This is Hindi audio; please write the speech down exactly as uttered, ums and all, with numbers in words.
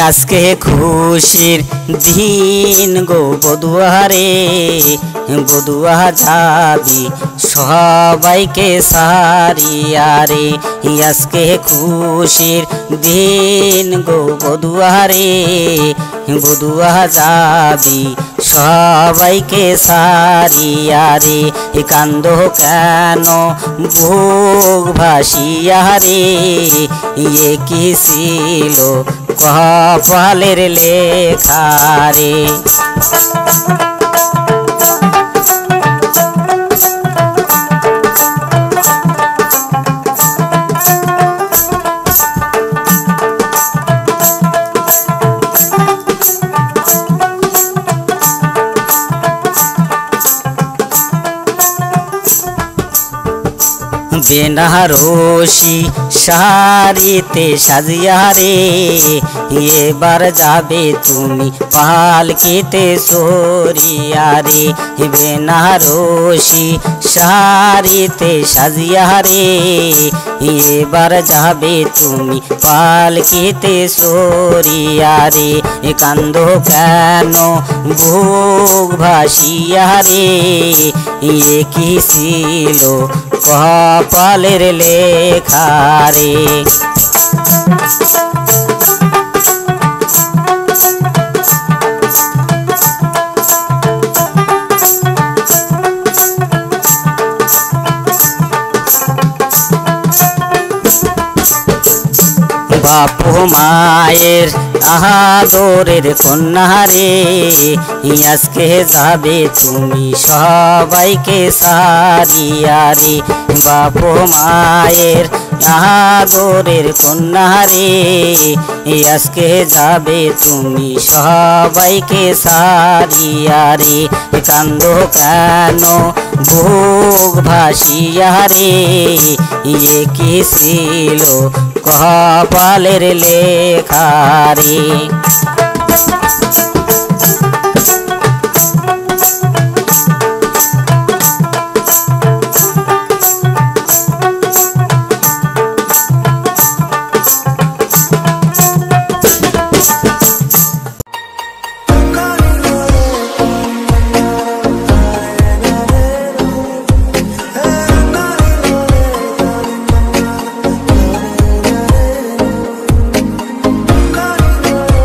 आज के खुशिर दिन गो बधुआरे बधुआ जाबी सबाई के सारियारे आज के खुशिर दिन गो बधुआरे बधुआ जाबी सबाई के सारियारे कांदो कानो भोग भासिया रे ये कि सिलो कपालेर लेखा रे बेनारसी शाड़ीते सजिया रे ये बार जाबे तुमी पालकीते सोरिया रे बेनारसी शाड़ीते सजिया रे ये बार जाबे तुमी पालकीते सोरिया रे कांदो कानो भोग भासिया रे ये कि सिलो कपालेर लेखा रे बाप मायर आदरेर कन्या रे आज के जाबे तुमी सबाई के सारिया रे बाप मायर आदरेर कन्या रे आज के जाबे तुमी सबाई के सारिया रे कांदो कानो भोग भासिया रे ये कि सिलो कपालेर लेखा रे।